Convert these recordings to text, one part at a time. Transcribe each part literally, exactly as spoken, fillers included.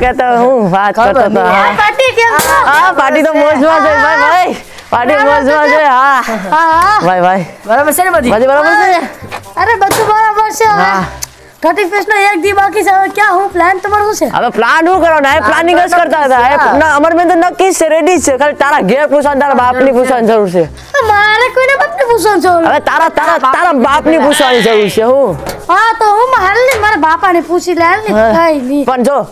कहता हूँ बात करता था। हाँ पार्टी तो मौज मौज है भाई भाई पार्टी मौज मौज है। हाँ भाई भाई बराबर से बदी बदी बराबर से। अरे बच्चों बराबर से थर्टी फर्स्ट ना एक दी बाकी सब क्या हूँ प्लान तुम्हारे उसे। अबे प्लान हूँ करो ना है प्लानिंग कैसे करता था है ना अमर में तो ना किस रेडी से कल तारा गेयर पूछान तारा बाप नहीं पूछान जरूर से। हमारे कोई ना बाप नहीं पूछान जरूर। अबे तारा तारा तारा बाप नहीं पूछान जरूर से हूँ। हाँ तो हूँ महल मर बापा ने पूछी लाल नहीं पंजो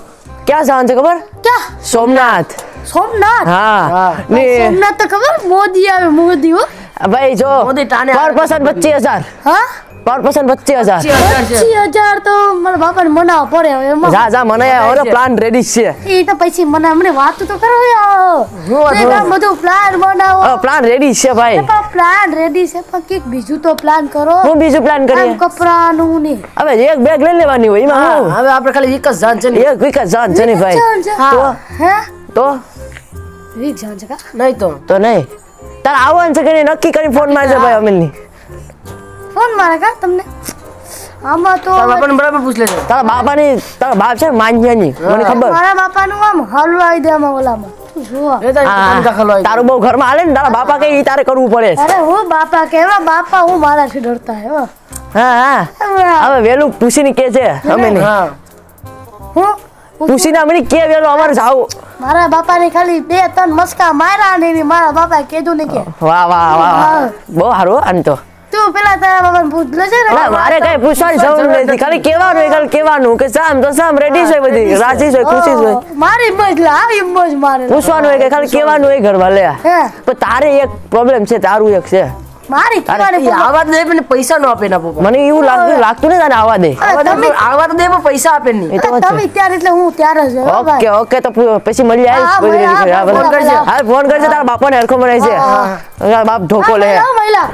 क्या जानते खबर क्या सोमनाथ सोमनाथ। हाँ सोमनाथ तो खबर मोदी है मोदी हो भाई जो पर पसंद बच्चे हजार। हाँ पर पसंद बच्चे हजार बच्चे हजार तो मेरे बाप ने मना पड़े जा जा मनाया और प्लान रेडी से ये तो पैसे मना हमने बात तो करो यार ये काम मधु प्लान बनाओ प्लान रेडी से भाई प्लान रेडी से पक्की बीजू तो प्लान करो वो बीजू प्लान करिए कपड़ा नु ने। अबे एक बैग ले लेवानी होई मां। अबे आपरे खाली एक जान छे एक एक जान छे भाई तो हैं तो एक जान जगह नहीं तो तो नहीं तर आवन से कने नक्की करी फोन मार दे भाई हमनी फोन मारा का तुमने। हम तो बापा ने बराबर पूछ ले तारा बापा ने तारा बाप से मानजे नहीं मने खबर मारा बापा नु हम हलवाई दे हम ओला में जो ए तो हलवाई तारो बहु घर में आले ने तारा बापा के ई तारे करव पड़े। अरे वो बापा केवा बापा वो मारा से डरता है वो। हां अब वेलू पूछी ने के जे हमें ने। हां हो पूछी ने हमने के वेलू हमार जाओ मारा बापा ने खाली बे तन मस्का मारा ने मारा बापा केदू ने के वाह वाह वाह बहु हारो अन तो तू पहला तारा बाबा ने पूछ ले जे ना मारे कई पूछाई जरूर नहीं खाली केवानो एकल केवानो के साम तो साम रेडी से बदी राजी से खुशी से मारी मजला आई मज मारे पूछानो एक खाली केवानो एक घर वाले है पर तारे एक प्रॉब्लम छे तारू एक छे मारी केवाने आवाज दे पण पैसा नो આપે ना बाबा મને એવું લાગતું લાગતું ને તને આવા દે આવા તો દે પણ પૈસા આપે નહીં તમે ત્યાર એટલે હું ત્યાર જ ઓકે ઓકે તો પછી મળી જાય ફોન કરજે હા ફોન કરજે તારા બાપાને હરખો મરાય છે તારા બાપ ધોકો લે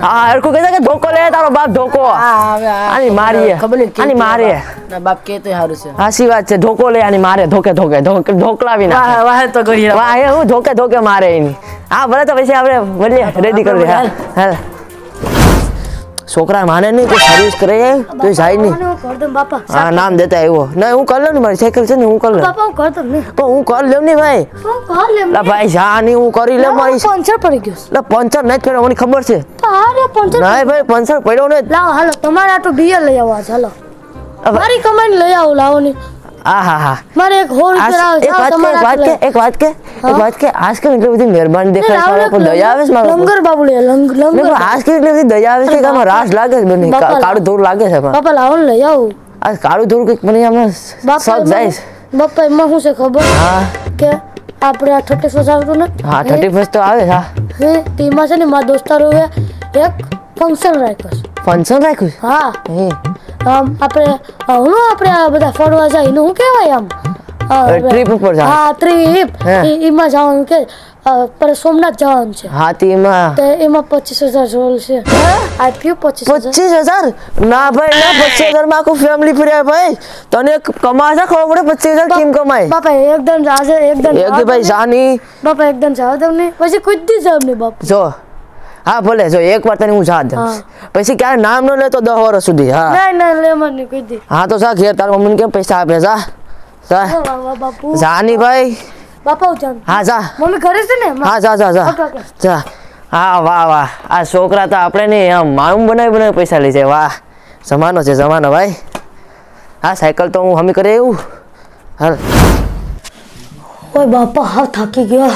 હા હરખો કહે કે ધોકો લે તારો બાપ ધોકો આની મારી આની મારે ના બાપ કે તો હારું છે હાસી વાત છે ધોકો લે આની મારે ધોકે ધોકે ધોકલાવી ના વાહ વાહ તો કરી વાહ હે હું ધોકે ધોકે મારે એની હા ભલે તો પછી આપણે મળી રેડી કરી હાલ હાલ छोकरा माने नहीं तो सर्विस करे तो जाई नहीं कर दम बापा। हां नाम देता है वो नहीं हूं कर लेनी मारी साइकिल से नहीं हूं कर ले पापा हूं कर दम नहीं तो हूं कर लेनी भाई हूं कर ले ला भाई जा नहीं हूं करी ले मारी पंचर पड़ गयो ला पंचर नहीं करे મને ખબર છે તારે पंचर नहीं भाई पंचर પડ્યો ને લાવ હાલો તમારા તો બીયર લઈ આવો ચાલો મારી કમાઈને લઈ આવો લાવો ને। आहा हा मारे एक होल कराओ एक बात के एक बात के एक बात के आज के मतलब इतनी मेहरबानी देखा सारा को दया आवेश मारो लंगर बाबू ले लंगर लंगर आज के मतलब इतनी दया आवेश के का राज लागे बने काड़ू दूर लागे है पापा लाओ ले आओ आज काड़ू दूर के बने हम सब जाए बापा मैं हूं से खबर। हां के आपरे अड़तीस जाओ तो ना। हां अड़तीस तो आवे। हां हे टीमा से ने मार दोस्तारो है एक फंक्शन राखो फंक्शन राखो। हां हे हम अपने हूं अपने બધા ફરવા જાય નું હું કહેવાય આમ ટ્રીપ ઉપર જા। હા ટ્રીપ ઈમાં જવાનું કે પર સોમનાથ જવાનું છે। હા તેમાં તો એમાં પચીસ હજાર જોલ છે। આ ક્યું પચીસ હજાર ના ભાઈ ના પચીસ હજાર માં આખું ફેમિલી ફર્યા ભાઈ તને કમાય છે ખબર પડે પચીસ હજાર કેમ કમાય બાપા એકદમ જાજે એકદમ એક કે ભાઈ જાની બાપા એકદમ જાવ તમને પછી કુદ દી જાવ ને બાપા જો। हां बोले जो एक बार तने हूं जा दे पैसे क्या नाम न ले तो दस वर्ष સુધી। हां नहीं नहीं ले मन नहीं कोई दी। हां तो सा घेर तार मम्मी के पैसा आपे जा जा वाह बापू जानी भाई बापा हो जा। हां जा मम्मी घरे से ने। हां जा जा जा जा। हां वाह वाह आ छोकरा तो आपने ने माम बनाई बनाई पैसा ले जाए वाह जमानो छे जमानो भाई। हां साइकिल तो हूं हम करे हूं हर ओए बापा हां थकी गयो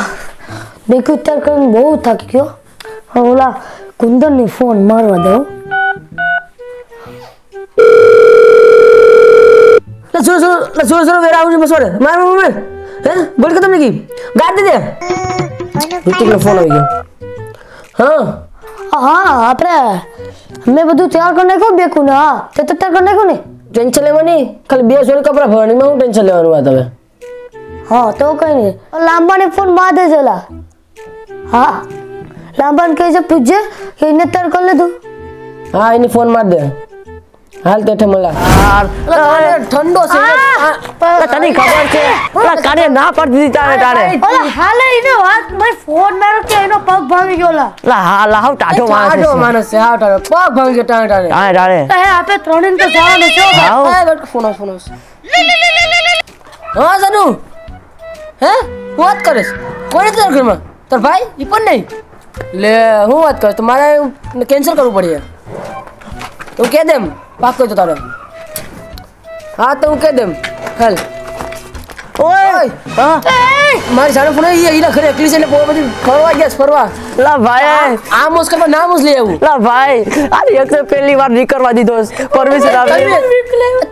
देखो तर कर बहुत थकी गयो। हाँ बोला कुंदन ने फोन मारवा दो ले सुन सुन ले सुन सुन मेरा आवाज मसोरे मार मार मार हैं बोल के तुमने की गाड़ दे दे ऋतिक ने फोन आ गया। हां हां आपरे हमने बधु तैयार करने को बेकू ना ते तैयार करने को नहीं टेंशन लेवानी खाली बे जोर कपड़ा भरनी में हूं टेंशन लेवानी बात है। हां तो कहीं नहीं लांबा ने फोन मार दे जला। हां लांबन कैसे पूछे कि इन्हें तर कर ले तू। हां इन्हें फोन मार दे हाल तेठे मला यार ठंडो से तने खबर छे ला काने ना पड़ दी तारे तारे ओला हाले इने हाथ में फोन मारो के इनो पग भांगी गयोला ला लाव टाढो मानस टाढो मानस हाव टाढो पग भांगी गयो टाढे टाढे हां टाढे ए आपे त्रणीन तो जावाने छो भाई बट फोन फोन ले ले ले ले हां जानू हैं बात करे कोई तरह घर में तर भाई ये पर नहीं ले हूँ बात कर तुम्हारे कैंसिल करव पड़े तू कह देम पाक कर तारे हाँ तू कह देम हल ओए हाँ मारी सारे पुणे ये इला खरे अकेली से ने बहुत बड़ी फरवा गया फरवा ला भाई आम उसका पर नाम उस लिया हूँ ला भाई अरे एक से पहली बार निकलवा दी दोस्त परमिशन आप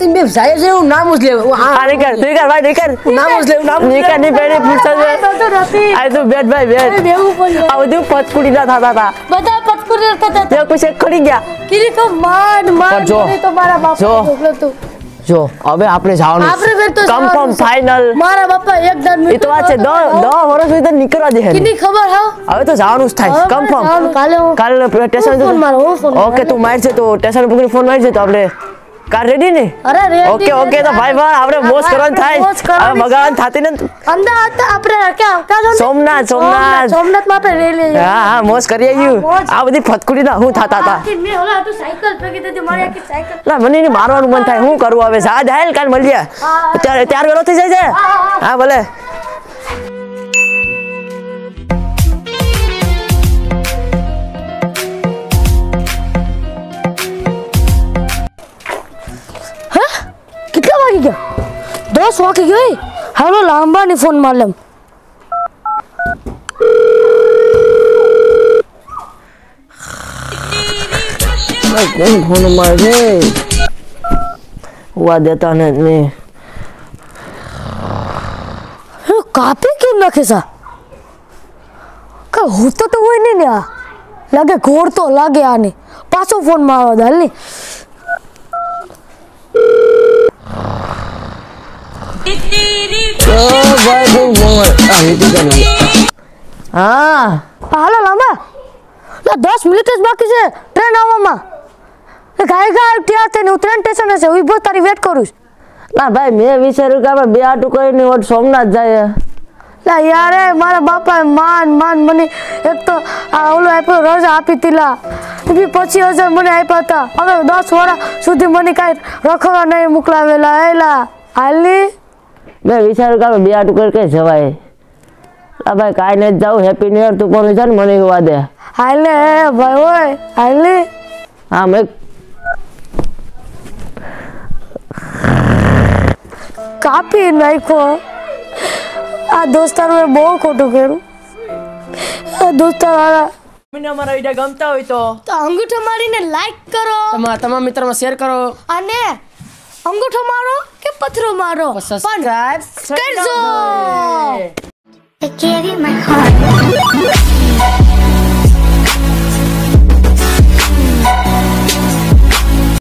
तुम भी जाये से वो नाम उस लिया हाँ अरे कर निकल भाई निकल नाम उस लिया नाम निकल नहीं पहले पूछता है आई तो बैठ भाई बैठ अब तू पचकुड़ी ना था था बता पचकुड़ी था था तेरे कुछ खड़ी गया किरी तो मार मार तो मारा बाप तो जो अबे आपने जाओ तो कंफर्म फाइनल मारा बापा एकदम इतवा से दो दो होरस में तो निकलवा दे है कितनी खबर है अबे तो जाओ उस टाइम कंफर्म काले काले स्टेशन फोन मारो ओके तू मार से तो स्टेशन पे फोन मार से तो आपने कार रेडी ने अरे रेडी ओके ओके तो भाई बार आपने मोस्ट करन थाई अब भगवान थाती ने अंदर आता आपने क्या क्या सोमनाथ सोमनाथ सोमनाथ मां पे रे ले हां हां मोस्ट करिए यू आ बदी फटकुड़ी ना हूं थाता था कि मैं होला तो साइकिल पे के तो मारे की साइकिल ला मने ने मारवानु मन थाई हूं करू હવે સાદ હાલ કાલ મળ જા ત્યારે ત્યાર વેરો થઈ જાય છે હા ભલે दस वाके गए हेलो लांबा ने फोन मालम भाई कौन फोन मार रे हुआ देता ने में हेलो कापे क्यों ना कैसा का होता तो हुए नहीं ना लगे घोर तो लगे आने पासो फोन मारो डाल ने दस मिनट बाकी से ट्रेन आवामां वेट करू ला भाई मैं विचारू का बे आटू करीने और सोमनाथ जाए ला यारे मारा बापा मान मान मने एक तो आ ओलो आपो रजा आपी तिला भी पची हजार मने आप्या था अबे दस वरा सुधी मने काई रखवा नहीं मुकलावेला एला हाली मैं विचारू का बे आटू करके जवाए अबे काई ने जाऊ हैप्पी न्यू ईयर तू कोनी जान मने हुआ दे हाले भाई ओए हाले हां मैं कापी नहीं को आ दोस्तार मैं बहुत खोटू करू आ दोस्तार वाला મને અમારા વિડિયો ગમતા હોય તો તો અંગૂઠો મારીને લાઈક કરો તમારા તમામ મિત્રોમાં શેર કરો અને અંગૂઠો મારો કે પથરો મારો સબસ્ક્રાઇબ કરજો I give you my heart